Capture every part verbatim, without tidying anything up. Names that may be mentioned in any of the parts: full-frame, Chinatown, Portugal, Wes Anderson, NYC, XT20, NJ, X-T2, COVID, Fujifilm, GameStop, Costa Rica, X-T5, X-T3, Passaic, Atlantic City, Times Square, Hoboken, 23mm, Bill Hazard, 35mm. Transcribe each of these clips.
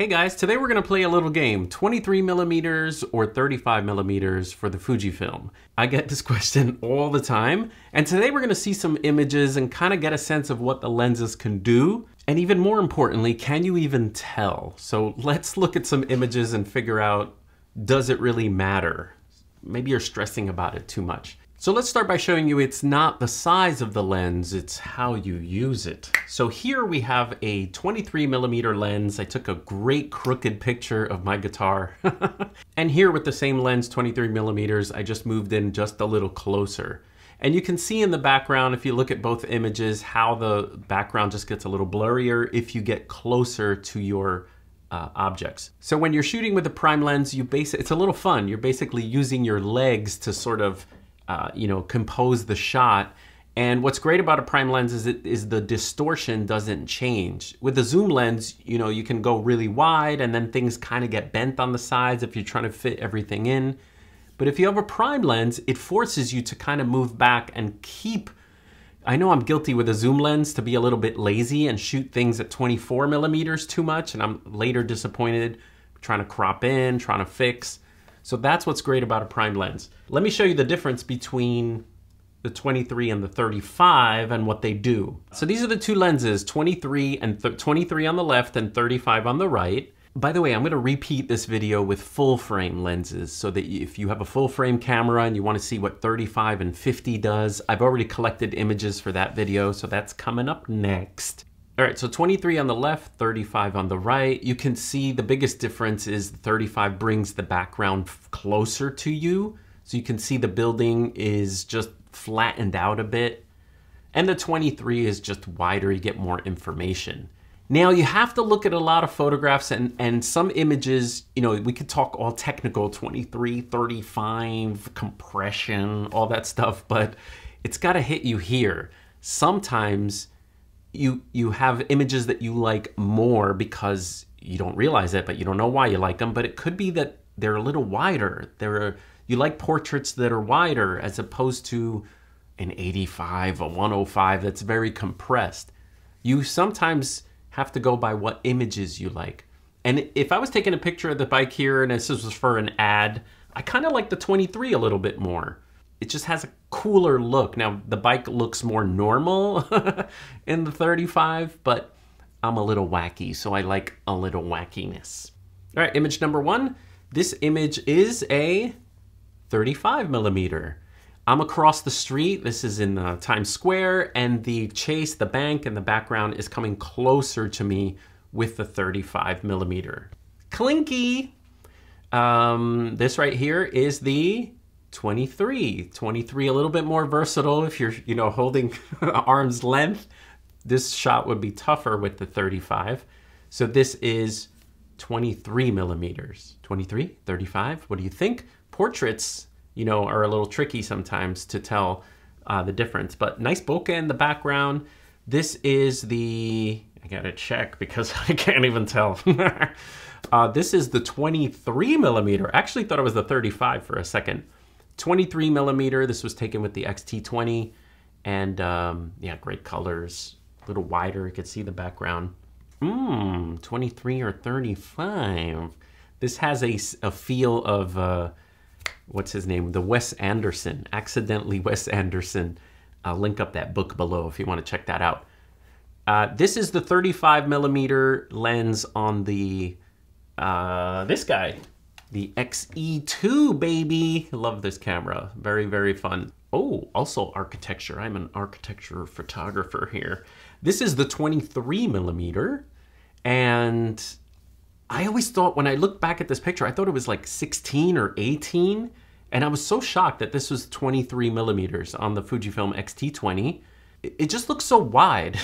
Hey guys, today we're gonna play a little game, twenty-three millimeter or thirty-five millimeter for the Fujifilm. I get this question all the time, and today we're gonna see some images and kind of get a sense of what the lenses can do, and even more importantly, can you even tell? So let's look at some images and figure out, does it really matter? Maybe you're stressing about it too much. So let's start by showing you it's not the size of the lens, it's how you use it. So here we have a twenty-three millimeter lens. I took a great crooked picture of my guitar. And here with the same lens, twenty-three millimeters, I just moved in just a little closer. And you can see in the background, if you look at both images, how the background just gets a little blurrier if you get closer to your Uh, objects. So when you're shooting with a prime lens, you base it's a little fun. You're basically using your legs to sort of, uh, you know, compose the shot. And what's great about a prime lens is it is the distortion doesn't change. With a zoom lens, you know, you can go really wide and then things kind of get bent on the sides if you're trying to fit everything in. But if you have a prime lens, it forces you to kind of move back and keep. I know I'm guilty with a zoom lens to be a little bit lazy and shoot things at twenty-four millimeters too much, and I'm later disappointed trying to crop in, trying to fix. So that's what's great about a prime lens. Let me show you the difference between the twenty-three and the thirty-five and what they do. So these are the two lenses, twenty-three and twenty-three on the left and thirty-five on the right. By the way, I'm going to repeat this video with full frame lenses so that if you have a full frame camera and you want to see what thirty-five and fifty does, I've already collected images for that video, so that's coming up next. All right, so twenty-three on the left, thirty-five on the right. You can see the biggest difference is the thirty-five brings the background closer to you, so you can see the building is just flattened out a bit, and the twenty-three is just wider, you get more information. Now you have to look at a lot of photographs and, and some images, you know, we could talk all technical, twenty-three, thirty-five, compression, all that stuff, but it's gotta hit you here. Sometimes you, you have images that you like more because you don't realize it, but you don't know why you like them, but it could be that they're a little wider. They're, you like portraits that are wider as opposed to an eighty-five, a one oh five that's very compressed. You sometimes have to go by what images you like. And if I was taking a picture of the bike here and this was for an ad, I kind of like the twenty-three a little bit more. It just has a cooler look. Now the bike looks more normal in the thirty-five, but I'm a little wacky, so I like a little wackiness. All right, image number one. This image is a thirty-five millimeter. I'm across the street, this is in uh, Times Square, and the chase, the bank, and the background is coming closer to me with the thirty-five millimeter. Clinky! Um, this right here is the twenty-three. twenty-three, a little bit more versatile if you're, you know, holding arm's length. This shot would be tougher with the thirty-five. So this is twenty-three millimeters. twenty-three, thirty-five, what do you think? Portraits, you know, are a little tricky sometimes to tell uh, the difference, but nice bokeh in the background. This is the, I gotta check because I can't even tell. uh, this is the twenty-three millimeter. I actually thought it was the thirty-five for a second. twenty-three millimeter, this was taken with the X T twenty, and um, yeah, great colors, a little wider, you could see the background. Mmm, twenty-three or thirty-five. This has a, a feel of, uh, what's his name? The Wes Anderson, accidentally Wes Anderson. I'll link up that book below if you want to check that out. Uh, this is the thirty-five millimeter lens on the, uh, this guy, the X T two, baby. Love this camera, very, very fun. Oh, also architecture. I'm an architecture photographer here. This is the twenty-three millimeter, and I always thought when I looked back at this picture, I thought it was like sixteen or eighteen. And I was so shocked that this was twenty-three millimeters on the Fujifilm X T twenty. It just looks so wide.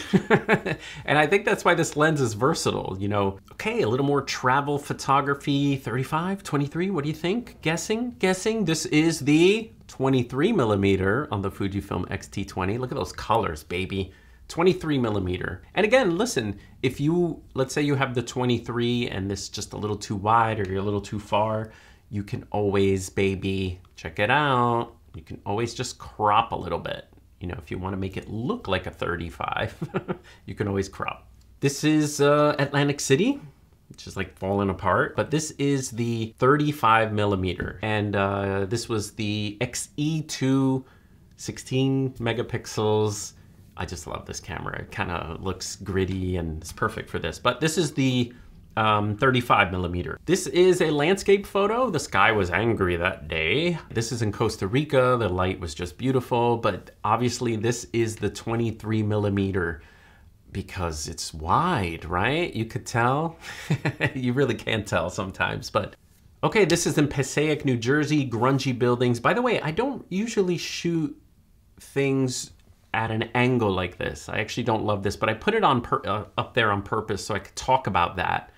And I think that's why this lens is versatile, you know. Okay, a little more travel photography, thirty-five, twenty-three, what do you think? Guessing, guessing, this is the twenty-three millimeter on the Fujifilm X T twenty. Look at those colors, baby. twenty-three millimeter. And again, listen, if you, let's say you have the twenty-three and this is just a little too wide or you're a little too far, you can always, baby, check it out. You can always just crop a little bit. You know, if you want to make it look like a thirty-five, you can always crop. This is uh, Atlantic City. It's just like falling apart. But this is the thirty-five millimeter. And uh, this was the X T two, sixteen megapixels. I just love this camera. It kind of looks gritty and it's perfect for this. But this is the um, thirty-five millimeter. This is a landscape photo. The sky was angry that day. This is in Costa Rica. The light was just beautiful, but obviously this is the twenty-three millimeter because it's wide, right? You could tell. You really can't tell sometimes, but okay, this is in Passaic, New Jersey, grungy buildings. By the way, I don't usually shoot things at an angle like this. I actually don't love this, but I put it on per uh, up there on purpose so I could talk about that.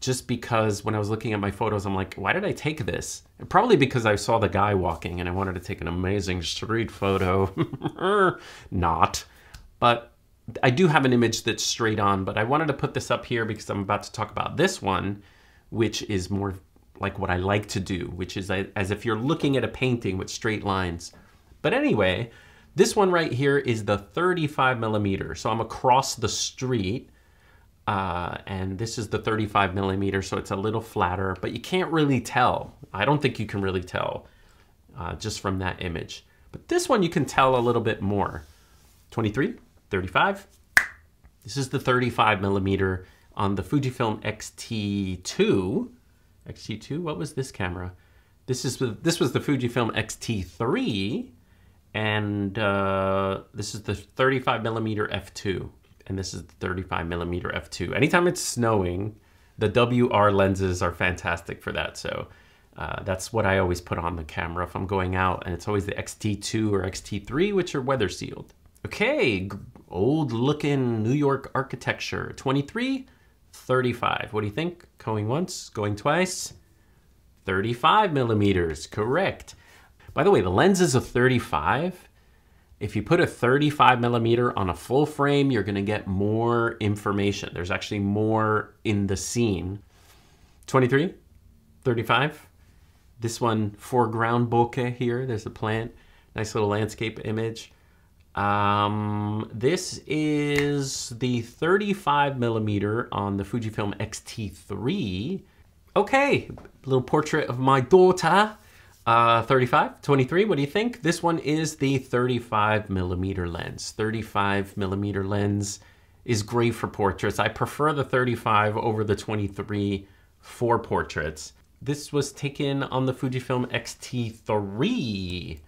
Just because when I was looking at my photos, I'm like, why did I take this? And probably because I saw the guy walking and I wanted to take an amazing street photo. Not. But I do have an image that's straight on, but I wanted to put this up here because I'm about to talk about this one, which is more like what I like to do, which is as if you're looking at a painting with straight lines. But anyway, this one right here is the thirty-five millimeter. So I'm across the street, uh, and this is the thirty-five millimeter, so it's a little flatter, but you can't really tell. I don't think you can really tell uh, just from that image. But this one you can tell a little bit more. twenty-three, thirty-five. This is the thirty-five millimeter on the Fujifilm X T two. X T two, what was this camera? This is the, this was the Fujifilm X T three. And uh, this is the thirty-five millimeter f two, and this is the thirty-five millimeter f two. Anytime it's snowing, the W R lenses are fantastic for that. So uh, that's what I always put on the camera if I'm going out, and it's always the X T two or X T three, which are weather sealed. Okay, old looking New York architecture, twenty-three, thirty-five. What do you think? Going once, going twice, thirty-five millimeters, correct. By the way, the lens is a thirty-five. If you put a thirty-five millimeter on a full frame, you're gonna get more information. There's actually more in the scene. twenty-three, thirty-five. This one, foreground bokeh here. There's the plant. Nice little landscape image. Um, this is the thirty-five millimeter on the Fujifilm X T three. Okay, little portrait of my daughter. Uh, thirty-five, twenty-three, what do you think? This one is the thirty-five millimeter lens. thirty-five millimeter lens is great for portraits. I prefer the thirty-five over the twenty-three for portraits. This was taken on the Fujifilm X T three.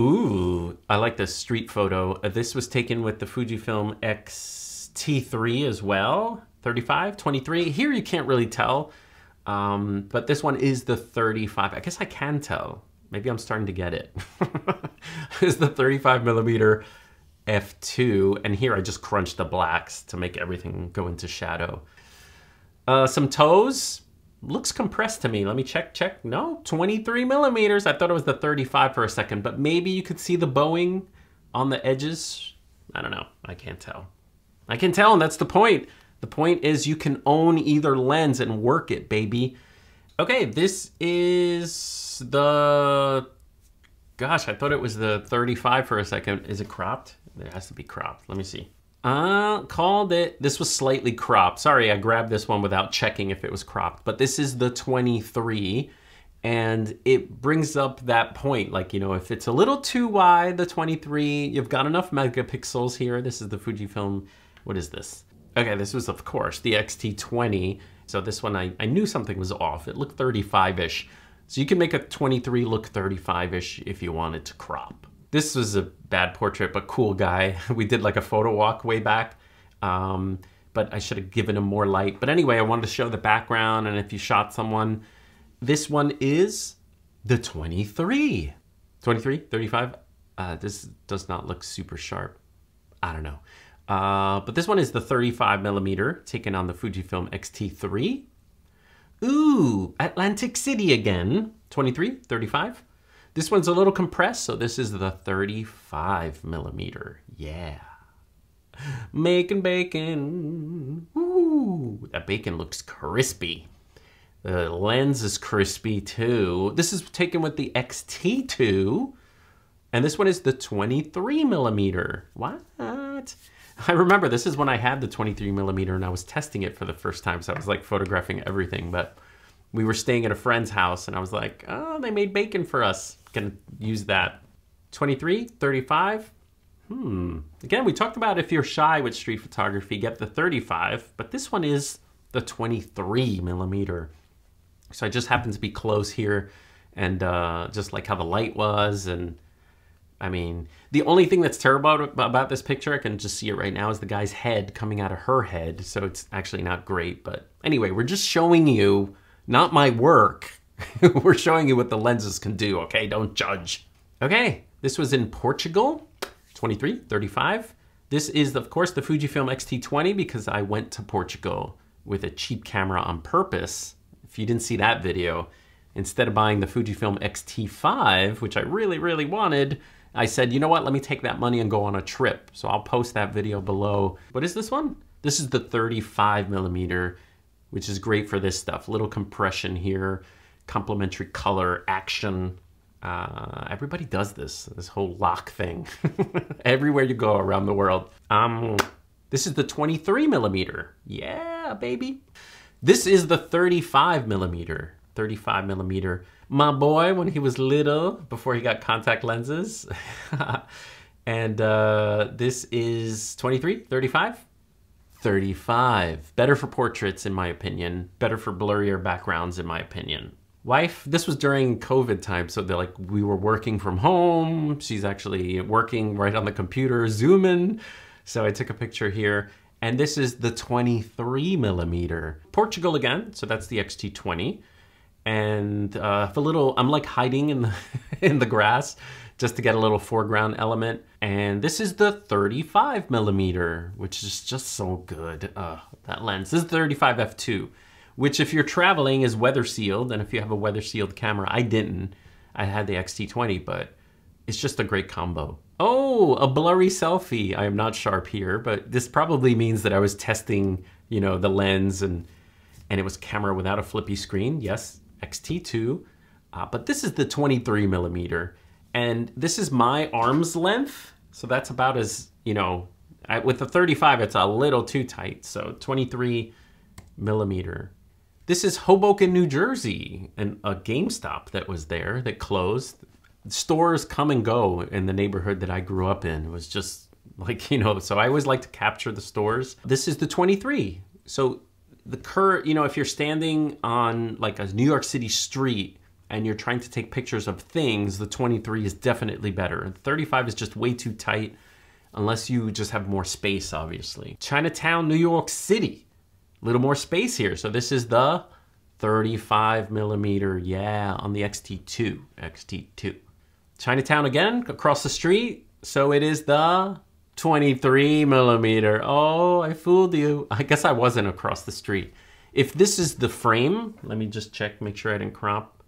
Ooh, I like this street photo. This was taken with the Fujifilm X T three as well. thirty-five, twenty-three, here you can't really tell. Um, but this one is the thirty-five. I guess I can tell. Maybe I'm starting to get it. It's the thirty-five millimeter f two. And here I just crunched the blacks to make everything go into shadow. Uh, some toes. Looks compressed to me. Let me check, check. No, twenty-three millimeters. I thought it was the thirty-five for a second, but maybe you could see the bowing on the edges. I don't know. I can't tell. I can tell, and that's the point. The point is you can own either lens and work it, baby. Okay, this is the, gosh, I thought it was the thirty-five for a second. Is it cropped? It has to be cropped. Let me see. Uh, called it. This was slightly cropped. Sorry, I grabbed this one without checking if it was cropped, but this is the twenty-three, and it brings up that point. Like, you know, if it's a little too wide, the twenty-three, you've got enough megapixels here. This is the Fujifilm. What is this? Okay, this was, of course, the X T twenty. So this one, I, I knew something was off. It looked thirty-five-ish. So you can make a twenty-three look thirty-five-ish if you wanted to crop. This was a bad portrait, but cool guy. We did like a photo walk way back, um, but I should have given him more light. But anyway, I wanted to show the background, and if you shot someone, this one is the twenty-three. twenty-three, thirty-five. Uh, this does not look super sharp. I don't know. Uh, but this one is the thirty-five millimeter taken on the Fujifilm X T three. Ooh, Atlantic City again, twenty-three, thirty-five. This one's a little compressed, so this is the thirty-five millimeter, yeah. Making bacon, ooh, that bacon looks crispy. The lens is crispy too. This is taken with the X T two, and this one is the twenty-three millimeter, what? I remember this is when I had the twenty-three millimeter and I was testing it for the first time. So I was like photographing everything, but we were staying at a friend's house and I was like, oh, they made bacon for us. Gonna use that. twenty-three, thirty-five. Hmm. Again, we talked about if you're shy with street photography, get the thirty-five, but this one is the twenty-three millimeter. So I just happened to be close here and uh, just like how the light was. And I mean, the only thing that's terrible about this picture, I can just see it right now, is the guy's head coming out of her head. So it's actually not great. But anyway, we're just showing you, not my work. We're showing you what the lenses can do, okay? Don't judge. Okay, this was in Portugal, twenty-three, thirty-five. This is, of course, the Fujifilm X T twenty because I went to Portugal with a cheap camera on purpose. If you didn't see that video, instead of buying the Fujifilm X T five, which I really, really wanted, I said, you know what, let me take that money and go on a trip. So I'll post that video below. What is this one? This is the thirty-five millimeter, which is great for this stuff. Little compression here, complementary color, action. Uh, everybody does this, this whole lock thing. Everywhere you go around the world. Um, this is the twenty-three millimeter. Yeah, baby. This is the thirty-five millimeter. thirty-five millimeter. My boy, when he was little, before he got contact lenses. And uh, this is twenty-three, thirty-five. thirty-five. Better for portraits, in my opinion. Better for blurrier backgrounds, in my opinion. Wife, this was during COVID time, so they're like, we were working from home. She's actually working right on the computer, zooming. So I took a picture here. And this is the twenty-three millimeter. Portugal again, so that's the X T twenty. And uh, for a little, I'm like hiding in the, in the grass just to get a little foreground element. And this is the thirty-five millimeter, which is just so good. Uh, that lens, this is thirty-five f two. Which if you're traveling is weather sealed, and if you have a weather sealed camera, I didn't, I had the X T twenty, but it's just a great combo. Oh, a blurry selfie. I am not sharp here, but this probably means that I was testing, you know, the lens and, and it was camera without a flippy screen. Yes, X T two, uh, but this is the twenty-three millimeter and this is my arm's length. So that's about as, you know, I, with the thirty-five, it's a little too tight. So twenty-three millimeter. This is Hoboken, New Jersey, and a GameStop that was there that closed. Stores come and go in the neighborhood that I grew up in. It was just like, you know, so I always like to capture the stores. This is the twenty-three. So the curve, you know, if you're standing on like a New York City street and you're trying to take pictures of things, the twenty-three is definitely better. The thirty-five is just way too tight unless you just have more space, obviously. Chinatown, New York City. Little more space here. So this is the thirty-five millimeter, yeah, on the X T two, X T two. Chinatown again, across the street. So it is the twenty-three millimeter. Oh, I fooled you. I guess I wasn't across the street. If this is the frame, let me just check, make sure I didn't crop.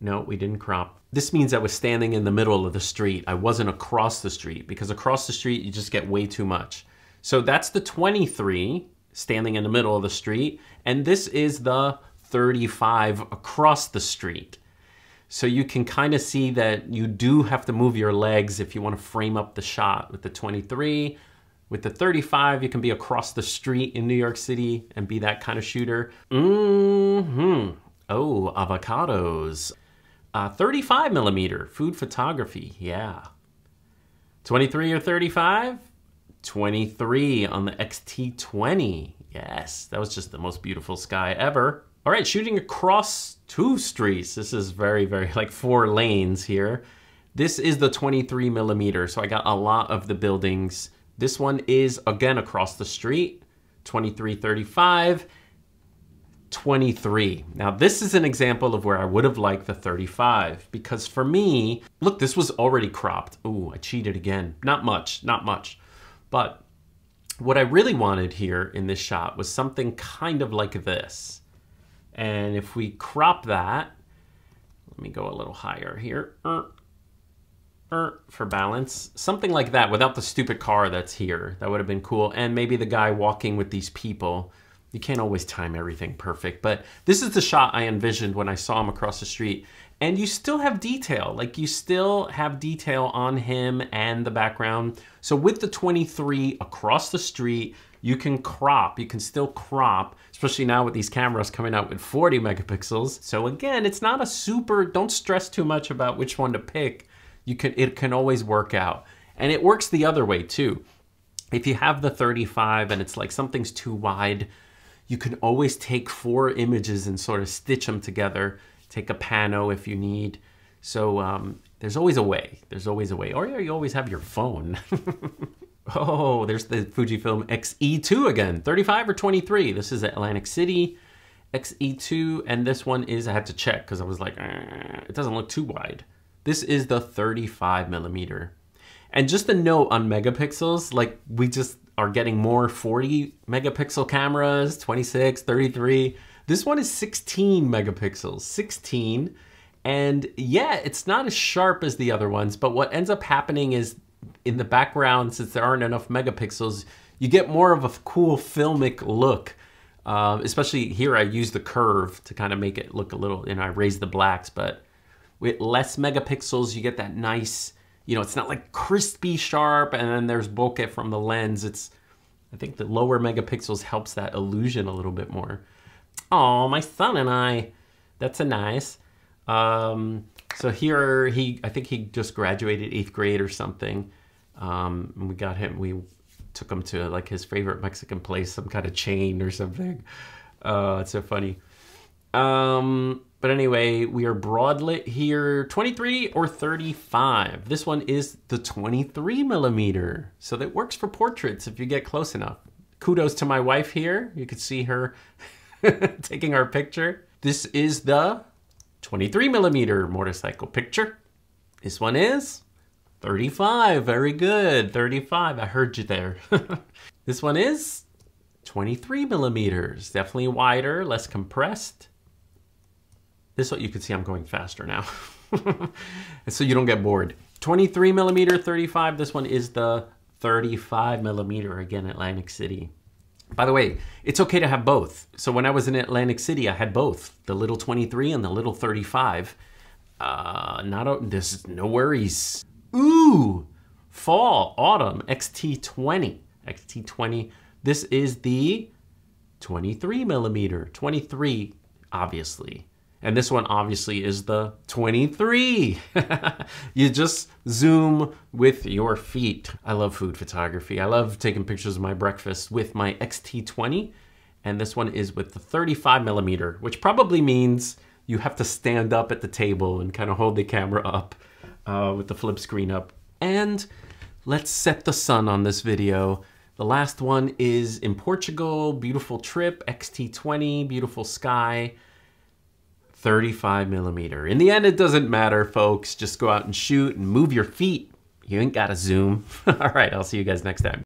No, we didn't crop. This means I was standing in the middle of the street. I wasn't across the street because across the street, you just get way too much. So that's the twenty-three. Standing in the middle of the street, and this is the thirty-five across the street. So you can kind of see that you do have to move your legs if you want to frame up the shot with the twenty-three. With the thirty-five, you can be across the street in New York City and be that kind of shooter. Mm-hmm. Oh, avocados. Uh, thirty-five millimeter, food photography, yeah. twenty-three or thirty-five? twenty-three on the X T twenty. Yes, that was just the most beautiful sky ever. All right, shooting across two streets. This is very, very, like four lanes here. This is the twenty-three millimeter, so I got a lot of the buildings. This one is, again, across the street, twenty-three, thirty-five, twenty-three. Now, this is an example of where I would have liked the thirty-five, because for me, look, this was already cropped. Ooh, I cheated again. Not much, not much. But what I really wanted here in this shot was something kind of like this. And if we crop that, let me go a little higher here, er, er, for balance, something like that without the stupid car that's here. That would have been cool. And maybe the guy walking with these people you can't always time everything perfect, but this is the shot I envisioned when I saw him across the street. And you still have detail, like you still have detail on him and the background. So with the twenty-three across the street, you can crop, you can still crop, especially now with these cameras coming out with forty megapixels. So again, it's not a super, don't stress too much about which one to pick. You can, it can always work out. And it works the other way too. If you have the thirty-five and it's like something's too wide, you can always take four images and sort of stitch them together, take a pano if you need. So um, there's always a way, there's always a way. Or you always have your phone. Oh, there's the Fujifilm X T two again, thirty-five or twenty-three. This is Atlantic City, X T two, and this one is, I had to check because I was like, it doesn't look too wide. This is the thirty-five millimeter. And just a note on megapixels, like we just are getting more forty megapixel cameras, twenty-six, thirty-three. This one is sixteen megapixels, sixteen. And yeah, it's not as sharp as the other ones, but what ends up happening is in the background, since there aren't enough megapixels, you get more of a cool filmic look. Uh, especially here, I use the curve to kind of make it look a little, you know, I raise the blacks, but with less megapixels, you get that nice, you know, it's not like crispy sharp and then there's bokeh from the lens. It's, I think the lower megapixels helps that illusion a little bit more. Oh, my son and I, that's a nice. Um, so here he, I think he just graduated eighth grade or something. Um, and we got him, we took him to like his favorite Mexican place, some kind of chain or something. Uh, it's so funny. Um, But anyway, we are broadlit here, twenty-three or thirty-five. This one is the twenty-three millimeter. So that works for portraits if you get close enough. Kudos to my wife here. You can see her taking our picture. This is the twenty-three millimeter motorcycle picture. This one is thirty-five, very good, thirty-five. I heard you there. This one is twenty-three millimeters, definitely wider, less compressed. This one, you can see I'm going faster now. So you don't get bored. twenty-three millimeter, thirty-five. This one is the thirty-five millimeter, again, Atlantic City. By the way, it's okay to have both. So when I was in Atlantic City, I had both, the little twenty-three and the little thirty-five. Uh, not a, this is no worries. Ooh, fall, autumn, X T twenty. X T twenty, this is the twenty-three millimeter, twenty-three, obviously. And this one obviously is the twenty-three. You just zoom with your feet. I love food photography. I love taking pictures of my breakfast with my X T twenty. And this one is with the thirty-five millimeter, which probably means you have to stand up at the table and kind of hold the camera up uh, with the flip screen up. And let's set the sun on this video. The last one is in Portugal, beautiful trip, X T twenty, beautiful sky. thirty-five millimeter. In the end, it doesn't matter, folks. Just go out and shoot and move your feet. You ain't gotta zoom. All right, I'll see you guys next time.